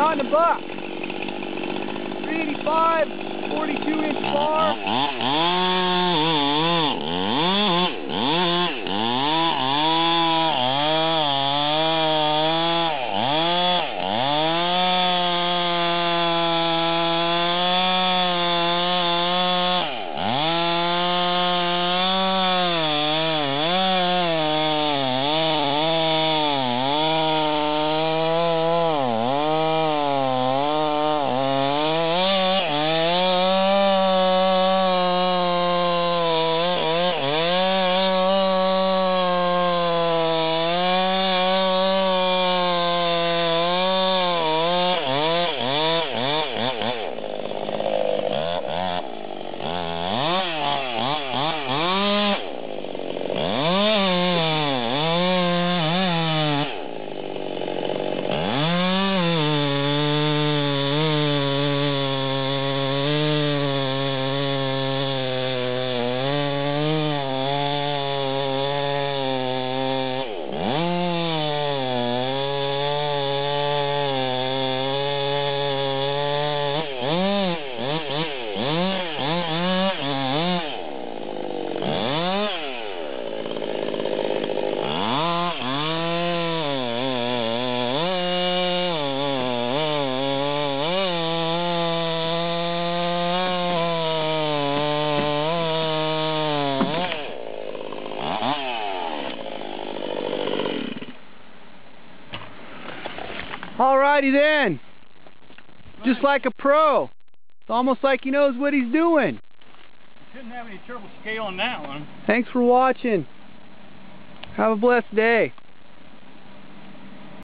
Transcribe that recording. on the buck. 385, 42-inch buck. Alrighty then, just like a pro. It's almost like he knows what he's doing. Shouldn't have any trouble scaling that one. Thanks for watching. Have a blessed day.